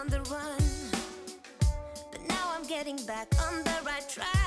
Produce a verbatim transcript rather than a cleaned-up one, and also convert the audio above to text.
on the run, but now I'm getting back on the right track.